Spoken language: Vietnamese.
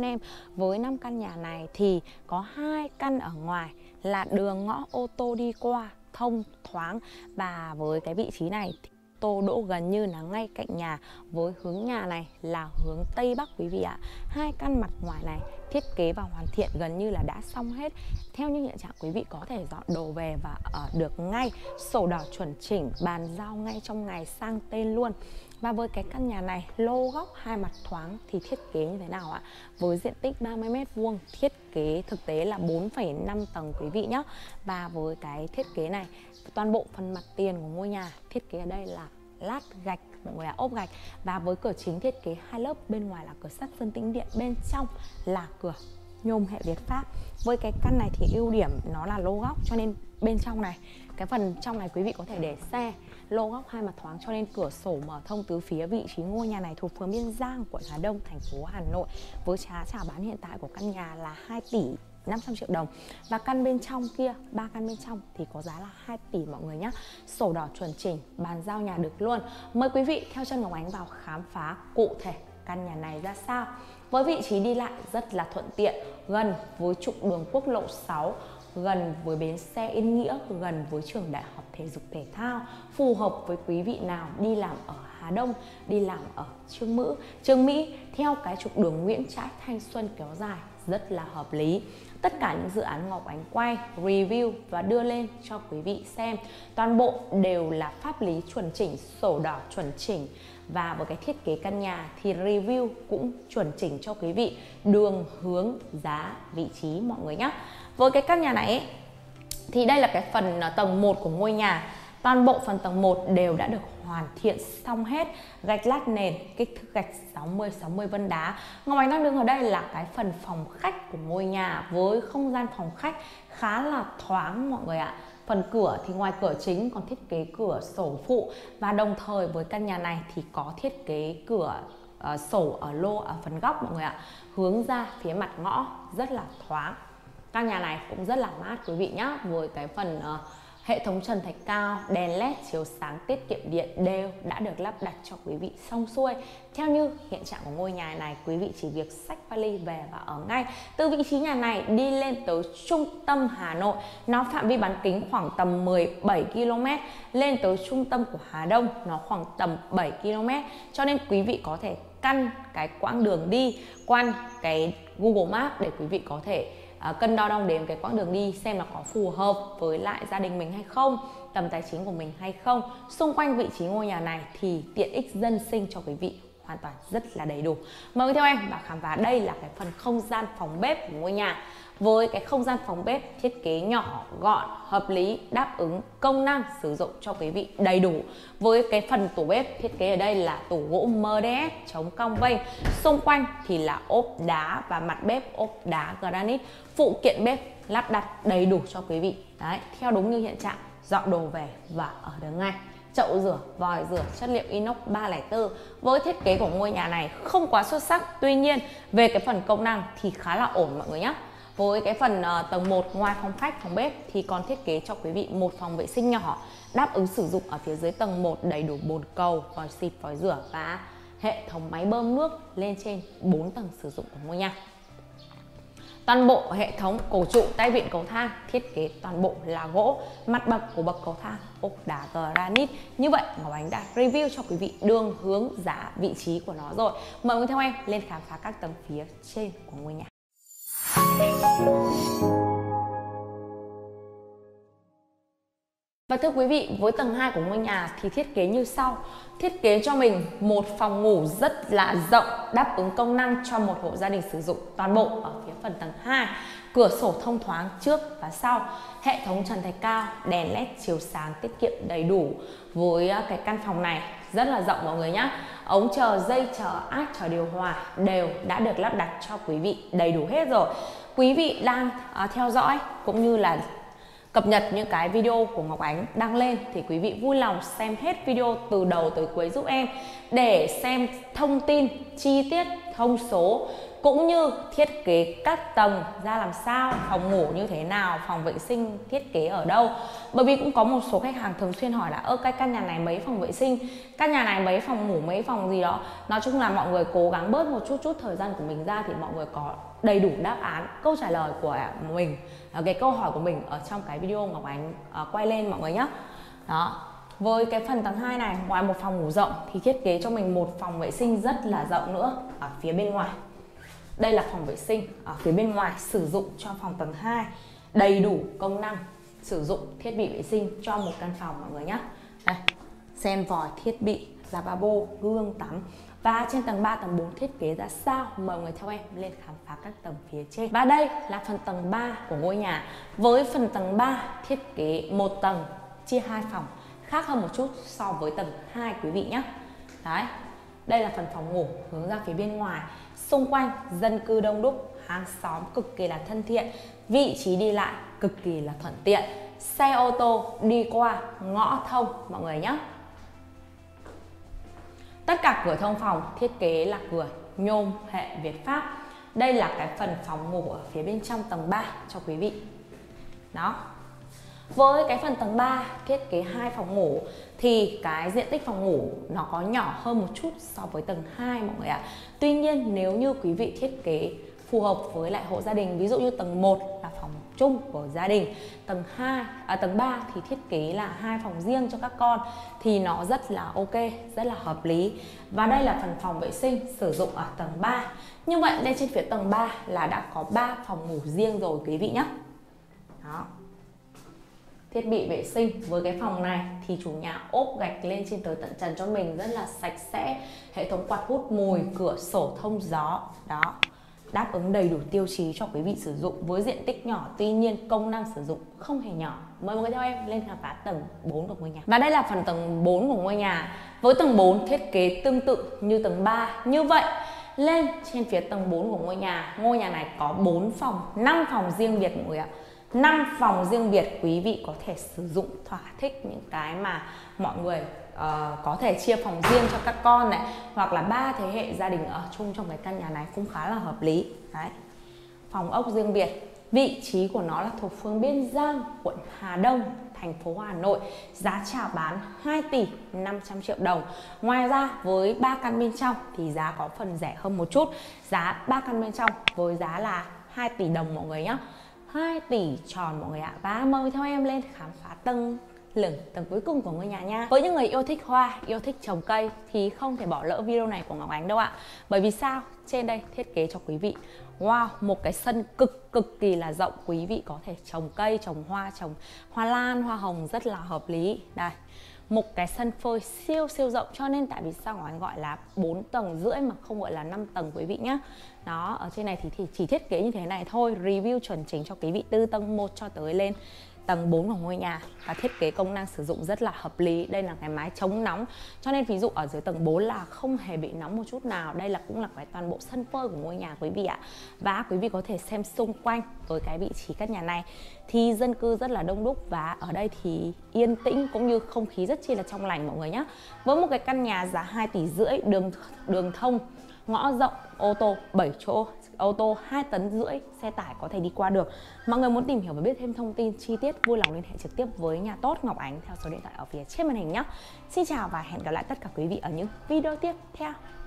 Em với 5 căn nhà này thì có 2 căn ở ngoài là đường ngõ ô tô đi qua thông thoáng, và với cái vị trí này thì tô đỗ gần như là ngay cạnh nhà với hướng nhà này là hướng Tây Bắc quý vị ạ. 2 căn mặt ngoài này thiết kế và hoàn thiện gần như là đã xong hết. Theo như hiện trạng quý vị có thể dọn đồ về và ở được ngay, sổ đỏ chuẩn chỉnh, bàn giao ngay trong ngày sang tên luôn. Và với cái căn nhà này, lô góc hai mặt thoáng thì thiết kế như thế nào ạ? Với diện tích 30 m², thiết kế thực tế là 4,5 tầng quý vị nhé. Và với cái thiết kế này, toàn bộ phần mặt tiền của ngôi nhà thiết kế ở đây là lát gạch, mọi người, là ốp gạch. Và với cửa chính thiết kế 2 lớp, bên ngoài là cửa sắt sơn tĩnh điện, bên trong là cửa nhôm hệ Việt Pháp. Với cái căn này thì ưu điểm nó là lô góc, cho nên bên trong này, cái phần trong này quý vị có thể để xe. Lô góc hai mặt thoáng cho nên cửa sổ mở thông tứ phía. Vị trí ngôi nhà này thuộc phường Biên Giang, quận Hà Đông, thành phố Hà Nội, với giá chào bán hiện tại của căn nhà là 2 tỷ 500 triệu đồng. Và căn bên trong kia, 3 căn bên trong thì có giá là 2 tỷ mọi người nhé. Sổ đỏ chuẩn chỉnh, bàn giao nhà được luôn. Mời quý vị theo chân Ngọc Ánh vào khám phá cụ thể căn nhà này ra sao. Với vị trí đi lại rất là thuận tiện, gần với trục đường quốc lộ 6, gần với bến xe Yên Nghĩa, gần với trường đại học thể dục thể thao, phù hợp với quý vị nào đi làm ở Hà Đông, đi làm ở Trương Mỹ, theo cái trục đường Nguyễn Trãi Thanh Xuân kéo dài rất là hợp lý. Tất cả những dự án Ngọc Ánh quay, review và đưa lên cho quý vị xem, toàn bộ đều là pháp lý chuẩn chỉnh, sổ đỏ chuẩn chỉnh. Và với cái thiết kế căn nhà thì review cũng chuẩn chỉnh cho quý vị đường, hướng, giá, vị trí mọi người nhé. Với cái căn nhà này ấy, thì đây là cái phần tầng 1 của ngôi nhà. Toàn bộ phần tầng 1 đều đã được hoàn thiện xong hết. Gạch lát nền, kích thước gạch 60-60 vân đá. Ngọc Ánh đang đứng ở đây là cái phần phòng khách của ngôi nhà, với không gian phòng khách khá là thoáng mọi người ạ. Phần cửa thì ngoài cửa chính còn thiết kế cửa sổ phụ, và đồng thời với căn nhà này thì có thiết kế cửa sổ ở lô ở phần góc mọi người ạ. Hướng ra phía mặt ngõ rất là thoáng. Căn nhà này cũng rất là mát quý vị nhé, với cái phần hệ thống trần thạch cao, đèn led chiếu sáng tiết kiệm điện đều đã được lắp đặt cho quý vị xong xuôi. Theo như hiện trạng của ngôi nhà này, quý vị chỉ việc xách vali về và ở ngay. Từ vị trí nhà này đi lên tới trung tâm Hà Nội, nó phạm vi bán kính khoảng tầm 17 km, lên tới trung tâm của Hà Đông nó khoảng tầm 7 km, cho nên quý vị có thể căn cái quãng đường đi quan cái Google Map để quý vị có thể cân đo đong đếm cái quãng đường đi xem là có phù hợp với lại gia đình mình hay không, tầm tài chính của mình hay không. Xung quanh vị trí ngôi nhà này thì tiện ích dân sinh cho quý vị hoàn toàn rất là đầy đủ. Mời theo em và khám phá đây là cái phần không gian phòng bếp của ngôi nhà. Với cái không gian phòng bếp thiết kế nhỏ gọn, hợp lý, đáp ứng công năng sử dụng cho quý vị đầy đủ. Với cái phần tủ bếp thiết kế ở đây là tủ gỗ MDF chống cong vênh, xung quanh thì là ốp đá và mặt bếp ốp đá granite, phụ kiện bếp lắp đặt đầy đủ cho quý vị. Đấy, theo đúng như hiện trạng, dọn đồ về và ở được ngay. Chậu rửa, vòi rửa chất liệu inox 304. Với thiết kế của ngôi nhà này không quá xuất sắc, tuy nhiên về cái phần công năng thì khá là ổn mọi người nhé. Với cái phần tầng 1, ngoài phòng khách, phòng bếp thì còn thiết kế cho quý vị một phòng vệ sinh nhỏ đáp ứng sử dụng ở phía dưới tầng 1, đầy đủ bồn cầu, vòi xịt, vòi rửa và hệ thống máy bơm nước lên trên 4 tầng sử dụng của ngôi nhà. Toàn bộ hệ thống cổ trụ, tay vịn cầu thang thiết kế toàn bộ là gỗ, mặt bậc của bậc cầu thang ốp đá granite. Như vậy Ngọc Ánh đã review cho quý vị đường, hướng, giá, vị trí của nó rồi. Mời cùng theo em lên khám phá các tầng phía trên của ngôi nhà. Và thưa quý vị, với tầng 2 của ngôi nhà thì thiết kế như sau. Thiết kế cho mình một phòng ngủ rất là rộng, đáp ứng công năng cho một hộ gia đình sử dụng toàn bộ ở phía phần tầng 2. Cửa sổ thông thoáng trước và sau, hệ thống trần thạch cao, đèn led chiếu sáng tiết kiệm đầy đủ. Với cái căn phòng này rất là rộng mọi người nhé. Ống chờ, dây chờ, áp chờ điều hòa đều đã được lắp đặt cho quý vị đầy đủ hết rồi. Quý vị đang theo dõi cũng như là cập nhật những cái video của Ngọc Ánh đăng lên thì quý vị vui lòng xem hết video từ đầu tới cuối giúp em để xem thông tin chi tiết thông số, cũng như thiết kế các tầng ra làm sao, phòng ngủ như thế nào, phòng vệ sinh thiết kế ở đâu. Bởi vì cũng có một số khách hàng thường xuyên hỏi là ơ cái căn nhà này mấy phòng vệ sinh, căn nhà này mấy phòng ngủ, mấy phòng gì đó. Nói chung là mọi người cố gắng bớt một chút thời gian của mình ra thì mọi người có đầy đủ đáp án, câu trả lời của mình, cái câu hỏi của mình ở trong cái video Ngọc Ánh quay lên mọi người nhé. Đó. Với cái phần tầng 2 này, ngoài một phòng ngủ rộng thì thiết kế cho mình một phòng vệ sinh rất là rộng nữa ở phía bên ngoài. Đây là phòng vệ sinh ở phía bên ngoài sử dụng cho phòng tầng 2, đầy đủ công năng sử dụng thiết bị vệ sinh cho một căn phòng mọi người nhé. Đây, xem vòi, thiết bị, lavabo, gương tắm. Và trên tầng 3, tầng 4 thiết kế ra sao? Mời mọi người theo em lên khám phá các tầng phía trên. Và đây là phần tầng 3 của ngôi nhà. Với phần tầng 3 thiết kế một tầng chia hai phòng, khác hơn một chút so với tầng 2 quý vị nhé. Đấy, đây là phần phòng ngủ hướng ra phía bên ngoài. Xung quanh dân cư đông đúc, hàng xóm cực kỳ là thân thiện, vị trí đi lại cực kỳ là thuận tiện, xe ô tô đi qua ngõ thông mọi người nhé. Tất cả cửa thông phòng thiết kế là cửa nhôm hệ Việt Pháp. Đây là cái phần phòng ngủ ở phía bên trong tầng 3 cho quý vị. Đó. Với cái phần tầng 3 thiết kế hai phòng ngủ thì cái diện tích phòng ngủ nó có nhỏ hơn một chút so với tầng 2 mọi người ạ. Tuy nhiên nếu như quý vị thiết kế phù hợp với lại hộ gia đình, ví dụ như tầng 1 là phòng chung của gia đình, tầng 3 thì thiết kế là hai phòng riêng cho các con thì nó rất là ok, rất là hợp lý. Và đây là phần phòng vệ sinh sử dụng ở tầng 3. Như vậy đây trên phía tầng 3 là đã có 3 phòng ngủ riêng rồi quý vị nhé. Đó. Thiết bị vệ sinh với cái phòng này thì chủ nhà ốp gạch lên trên tới tận trần cho mình, rất là sạch sẽ, hệ thống quạt hút mùi, cửa sổ thông gió. Đó, đáp ứng đầy đủ tiêu chí cho quý vị sử dụng với diện tích nhỏ, tuy nhiên công năng sử dụng không hề nhỏ. Mời mọi người theo em lên khám phá tầng 4 của ngôi nhà. Và đây là phần tầng 4 của ngôi nhà. Với tầng 4 thiết kế tương tự như tầng 3. Như vậy lên trên phía tầng 4 của ngôi nhà này có 4 phòng, 5 phòng riêng biệt mọi người ạ. 5 phòng riêng biệt quý vị có thể sử dụng thỏa thích những cái mà mọi người có thể chia phòng riêng cho các con này, hoặc là 3 thế hệ gia đình ở chung trong cái căn nhà này cũng khá là hợp lý. Đấy. Phòng ốc riêng biệt, vị trí của nó là thuộc phường Biên Giang, quận Hà Đông, thành phố Hà Nội. Giá chào bán 2 tỷ 500 triệu đồng. Ngoài ra với 3 căn bên trong thì giá có phần rẻ hơn một chút. Giá 3 căn bên trong với giá là 2 tỷ đồng mọi người nhé, 2 tỷ tròn mọi người ạ. Và mời theo em lên khám phá tầng cuối cùng của ngôi nhà nha. Với những người yêu thích hoa, yêu thích trồng cây thì không thể bỏ lỡ video này của Ngọc Ánh đâu ạ. Bởi vì sao? Trên đây thiết kế cho quý vị wow, một cái sân cực kỳ là rộng, quý vị có thể trồng cây, trồng hoa lan, hoa hồng rất là hợp lý. Đây, một cái sân phơi siêu rộng, cho nên tại vì sao Ngọc Ánh gọi là 4 tầng rưỡi mà không gọi là 5 tầng quý vị nhé. Đó, ở trên này thì chỉ thiết kế như thế này thôi, review chuẩn chỉnh cho quý vị từ tầng 1 cho tới lên tầng 4 của ngôi nhà. Và thiết kế công năng sử dụng rất là hợp lý. Đây là cái mái chống nóng, cho nên ví dụ ở dưới tầng 4 là không hề bị nóng một chút nào. Đây là cũng là cái toàn bộ sân phơi của ngôi nhà quý vị ạ. Và quý vị có thể xem xung quanh. Với cái vị trí căn nhà này thì dân cư rất là đông đúc, và ở đây thì yên tĩnh cũng như không khí rất chi là trong lành mọi người nhé. Với một cái căn nhà giá 2 tỷ rưỡi, đường thông, ngõ rộng, ô tô 7 chỗ, ô tô 2,5 tấn, xe tải có thể đi qua được. Mọi người muốn tìm hiểu và biết thêm thông tin chi tiết vui lòng liên hệ trực tiếp với Nhà Tốt Ngọc Ánh theo số điện thoại ở phía trên màn hình nhé. Xin chào và hẹn gặp lại tất cả quý vị ở những video tiếp theo.